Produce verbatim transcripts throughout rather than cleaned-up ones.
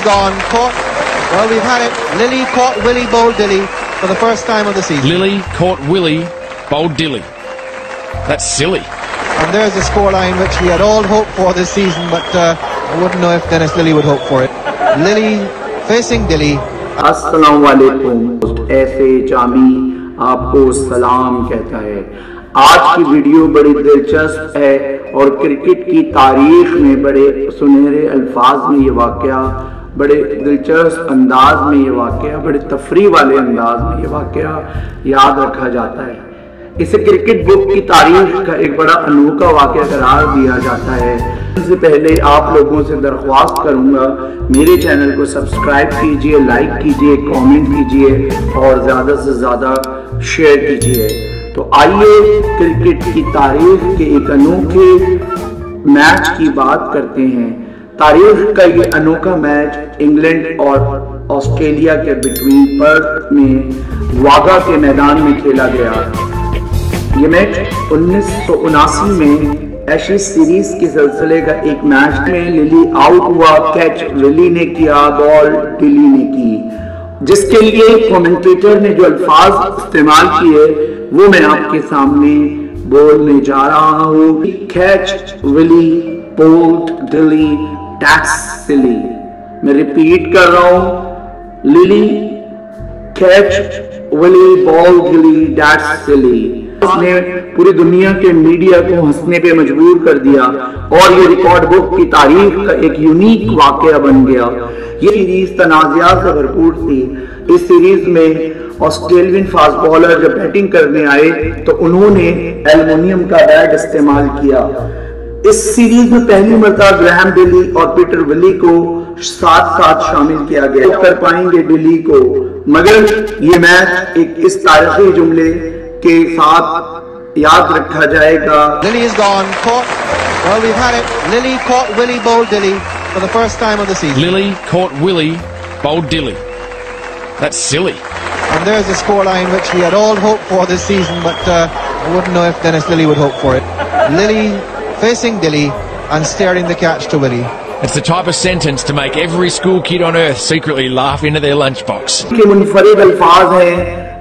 is gone. Caught. Well, we've had it. Lillee caught Willey, bowled Dilley for the first time of the season. Lillee caught Willey, bowled Dilley. That's silly. And there's a scoreline which we had all hoped for this season, but uh, I wouldn't know if Dennis Lillee would hope for it. Lillee facing Dilley. Assalamualaikum. F A Jami आपको सलाम कहता है. आज की video बड़ी दिलचस्प है और क्रिकेट की तारीख में बड़े सुनहरे अल्फाज में ये वाकया, बड़े दिलचस्प अंदाज में ये वाकया, बड़े तफरी वाले अंदाज में ये वाकया याद रखा जाता है. इसे क्रिकेट बुक की तारीख का एक बड़ा अनोखा वाकया करार दिया जाता है. इससे पहले आप लोगों से दरख्वास्त करूंगा, मेरे चैनल को सब्सक्राइब कीजिए, लाइक कीजिए, कमेंट कीजिए और ज़्यादा से ज़्यादा शेयर कीजिए. तो आइए क्रिकेट की तारीख के एक अनोखे मैच की बात करते हैं. तारीख का ये अनोखा मैच इंग्लैंड और ऑस्ट्रेलिया के बिटवीन पर्थ में वाघा के मैदान में खेला गया. ये मैच उन्नीस सौ उनासी में एशेज सीरीज के सिलसिले का एक मैच में लिली आउट हुआ. कैच लिली ने किया, बॉल डिली ने की, जिसके लिए कमेंटेटर ने जो अल्फाज इस्तेमाल किए वो मैं आपके सामने बोलने जा रहा हूँ. Catch Willey, bowled Dilley, tax silly. मैं रिपीट कर रहा हूँ. Lillee, catch Willey, ball Dilley, tax silly. उसने पूरी दुनिया के मीडिया को हंसने पे मजबूर कर दिया और ये रिकॉर्ड बुक की तारीख का एक यूनिक वाकया बन गया. ये सीरीज तनाज़ा से भरपूर थी. इस सीरीज में ऑस्ट्रेलियन फास्ट बॉलर जब बैटिंग करने आए तो उन्होंने एल्युमिनियम का बैट इस्तेमाल किया. इस सीरीज में पहली मर्तबा ग्रैहम डिली और पीटर विली को साथ साथ शामिल किया गया. कर पाएंगे डिली को, मगर ये मैच एक इस तारीखी जुमले के साथ याद रखा जाएगा. Lillee is gone. Caught. Well, we've had it. Lillee caught Willey, bowled Dilley for the first time of the season. Lillee caught Willey, bowled Dilley. That's silly. And there's a scoreline which we had all hoped for this season, but uh, I wouldn't know if Dennis Lillee would hope for it. Lillee facing Dilley and steering the catch to Willey. It's the type of sentence to make every school kid on earth secretly laugh into their lunchbox.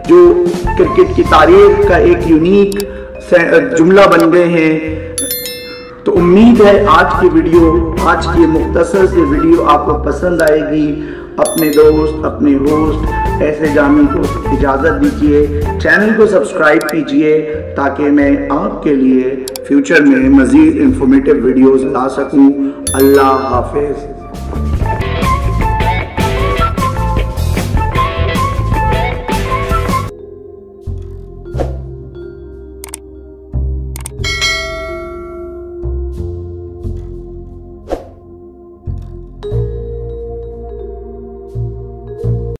जो cricket की तारीख का एक unique जुमला बन गए हैं. तो उम्मीद है आज की वीडियो, आज की मुख्तसर से वीडियो आपको पसंद आएगी. अपने दोस्त, अपने होस्ट ऐसे जामी को इजाज़त दीजिए. चैनल को सब्सक्राइब कीजिए ताकि मैं आपके लिए फ्यूचर में मज़ीद इंफॉर्मेटिव वीडियोस ला सकूं. अल्लाह हाफिज़.